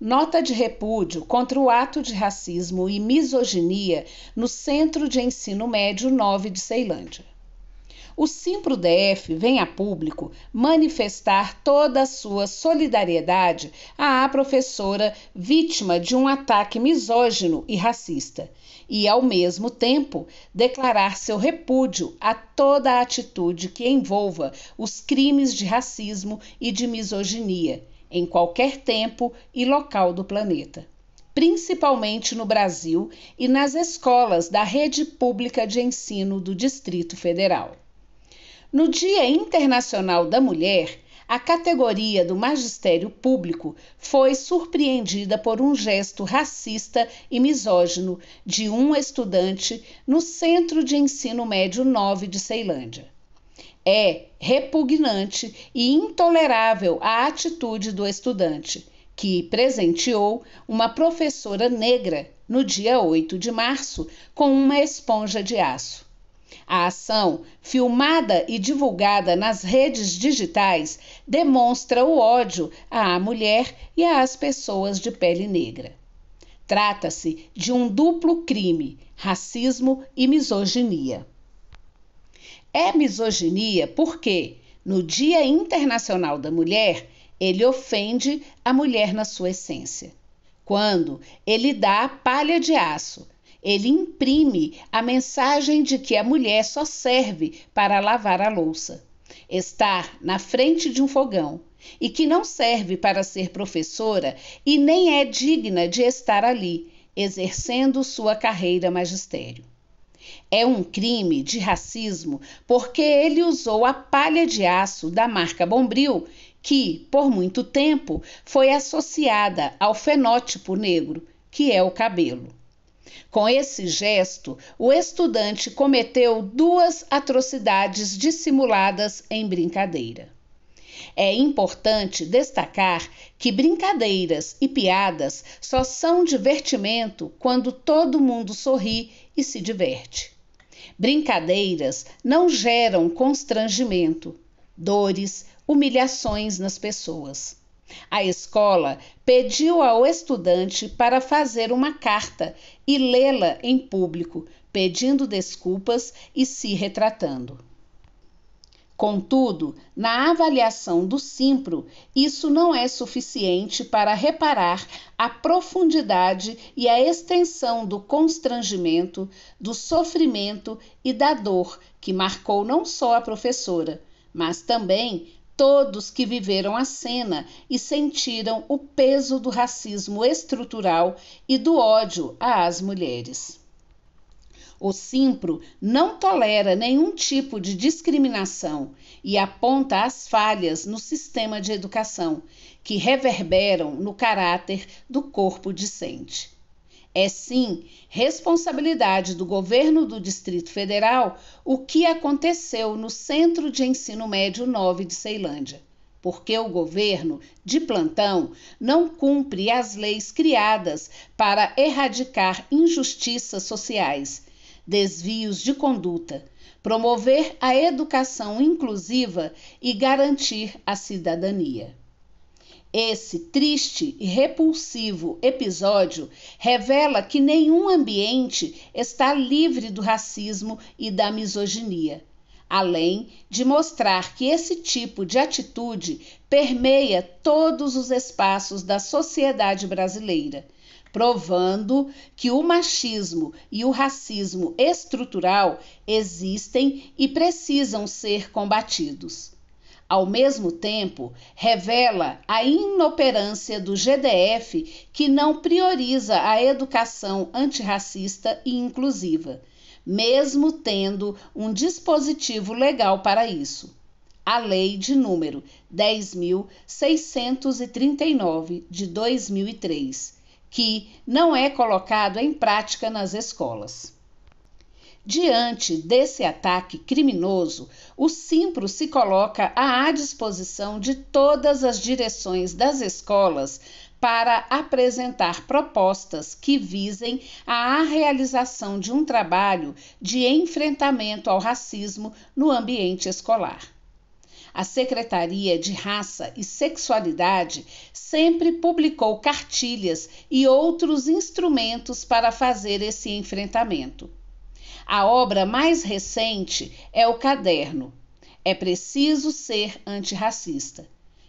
Nota de repúdio contra o ato de racismo e misoginia no Centro de Ensino Médio 9 de Ceilândia. O Sinpro DF vem a público manifestar toda a sua solidariedade à professora vítima de um ataque misógino e racista e, ao mesmo tempo, declarar seu repúdio a toda a atitude que envolva os crimes de racismo e de misoginia, em qualquer tempo e local do planeta, principalmente no Brasil e nas escolas da rede pública de ensino do Distrito Federal. No Dia Internacional da Mulher, a categoria do magistério público foi surpreendida por um gesto racista e misógino de um estudante no Centro de Ensino Médio 9 de Ceilândia. É repugnante e intolerável a atitude do estudante, que presenteou uma professora negra no dia 8 de março com uma esponja de aço. A ação, filmada e divulgada nas redes digitais, demonstra o ódio à mulher e às pessoas de pele negra. Trata-se de um duplo crime: racismo e misoginia. É misoginia porque, no Dia Internacional da Mulher, ele ofende a mulher na sua essência. Quando ele dá a palha de aço, ele imprime a mensagem de que a mulher só serve para lavar a louça, estar na frente de um fogão, e que não serve para ser professora e nem é digna de estar ali, exercendo sua carreira magistério. É um crime de racismo porque ele usou a palha de aço da marca Bombril, que, por muito tempo, foi associada ao fenótipo negro, que é o cabelo. Com esse gesto, o estudante cometeu duas atrocidades dissimuladas em brincadeira. É importante destacar que brincadeiras e piadas só são divertimento quando todo mundo sorri e se diverte. Brincadeiras não geram constrangimento, dores, humilhações nas pessoas. A escola pediu ao estudante para fazer uma carta e lê-la em público, pedindo desculpas e se retratando. Contudo, na avaliação do Sinpro, isso não é suficiente para reparar a profundidade e a extensão do constrangimento, do sofrimento e da dor que marcou não só a professora, mas também todos que viveram a cena e sentiram o peso do racismo estrutural e do ódio às mulheres. O Sinpro não tolera nenhum tipo de discriminação e aponta as falhas no sistema de educação, que reverberam no caráter do corpo docente. É sim responsabilidade do governo do Distrito Federal o que aconteceu no Centro de Ensino Médio 9 de Ceilândia, porque o governo, de plantão, não cumpre as leis criadas para erradicar injustiças sociais, desvios de conduta, promover a educação inclusiva e garantir a cidadania. Esse triste e repulsivo episódio revela que nenhum ambiente está livre do racismo e da misoginia, além de mostrar que esse tipo de atitude permeia todos os espaços da sociedade brasileira, provando que o machismo e o racismo estrutural existem e precisam ser combatidos. Ao mesmo tempo, revela a inoperância do GDF, que não prioriza a educação antirracista e inclusiva, mesmo tendo um dispositivo legal para isso, a Lei de Número 10.639, de 2003, que não é colocado em prática nas escolas. Diante desse ataque criminoso, o Sinpro se coloca à disposição de todas as direções das escolas para apresentar propostas que visem a realização de um trabalho de enfrentamento ao racismo no ambiente escolar. A Secretaria de Raça e Sexualidade sempre publicou cartilhas e outros instrumentos para fazer esse enfrentamento. A obra mais recente é o caderno É Preciso Ser Antirracista,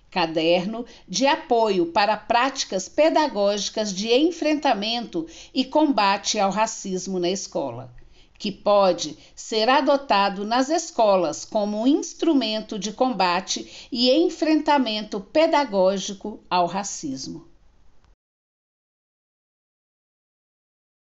caderno de apoio para práticas pedagógicas de enfrentamento e combate ao racismo na escola, que pode ser adotado nas escolas como instrumento de combate e enfrentamento pedagógico ao racismo.